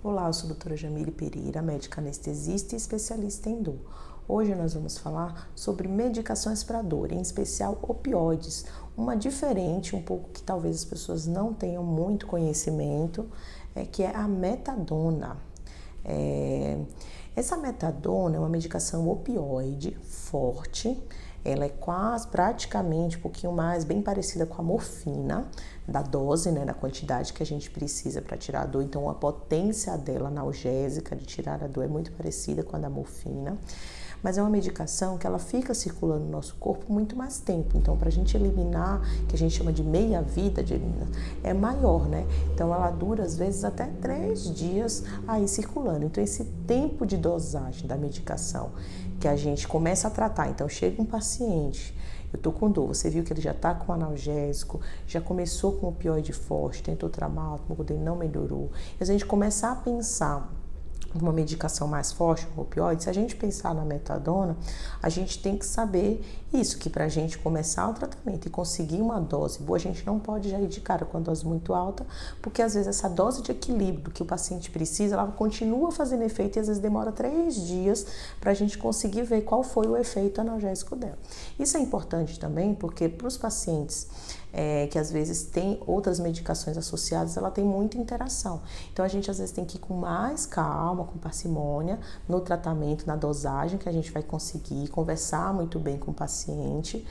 Olá, eu sou a doutora Jamile Pereira, médica anestesista e especialista em dor. Hoje nós vamos falar sobre medicações para dor, em especial opioides, uma diferente, um pouco que talvez as pessoas não tenham muito conhecimento, que é a metadona. Essa metadona é uma medicação opioide forte, ela é quase, praticamente, um pouquinho mais, bem parecida com a morfina, da dose, né, da quantidade que a gente precisa para tirar a dor. Então, a potência dela analgésica de tirar a dor é muito parecida com a da morfina, mas é uma medicação que ela fica circulando no nosso corpo muito mais tempo. Então, para a gente eliminar, que a gente chama de meia-vida de eliminação, é maior, né? Então, ela dura, às vezes, até 3 dias aí circulando. Então, esse tempo de dosagem da medicação que a gente começa a tratar, então, chega um paciente, eu tô com dor, você viu que ele já tá com analgésico, já começou com opioide forte, tentou tramar, tomou, não melhorou. E a gente começa a pensar uma medicação mais forte, um opioide, se a gente pensar na metadona, a gente tem que saber isso, que para a gente começar o tratamento e conseguir uma dose boa, a gente não pode já ir de cara com a dose muito alta, porque às vezes essa dose de equilíbrio que o paciente precisa, ela continua fazendo efeito e às vezes demora 3 dias para a gente conseguir ver qual foi o efeito analgésico dela. Isso é importante também, porque para os pacientes que às vezes tem outras medicações associadas, ela tem muita interação. Então a gente às vezes tem que ir com mais calma, com parcimônia no tratamento, na dosagem que a gente vai conseguir, conversar muito bem com o paciente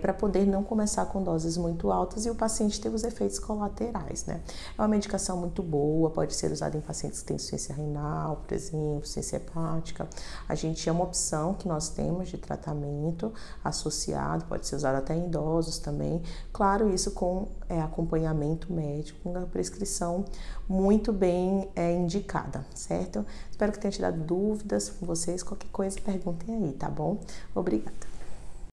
para poder não começar com doses muito altas e o paciente ter os efeitos colaterais, né? É uma medicação muito boa, pode ser usada em pacientes que têm insuficiência renal, por exemplo, insuficiência hepática. A gente é uma opção que nós temos de tratamento associado, pode ser usada até em idosos também, claro, isso com acompanhamento médico, com uma prescrição muito bem indicada, certo? Espero que tenha tirado dúvidas com vocês, qualquer coisa perguntem aí, tá bom? Obrigada!